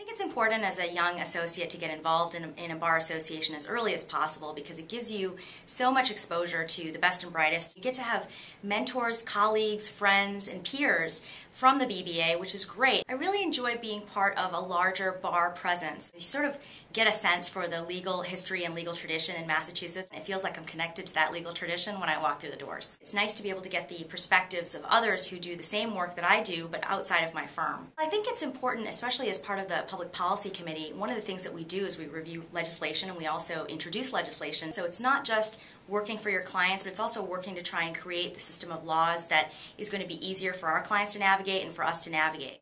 I think it's important as a young associate to get involved in a bar association as early as possible, because it gives you so much exposure to the best and brightest. You get to have mentors, colleagues, friends, and peers from the BBA, which is great. I really enjoy being part of a larger bar presence. You sort of get a sense for the legal history and legal tradition in Massachusetts. It feels like I'm connected to that legal tradition when I walk through the doors. It's nice to be able to get the perspectives of others who do the same work that I do, but outside of my firm. I think it's important, especially as part of the Public Policy Committee, one of the things that we do is we review legislation, and we also introduce legislation. So it's not just working for your clients, but it's also working to try and create the system of laws that is going to be easier for our clients to navigate and for us to navigate.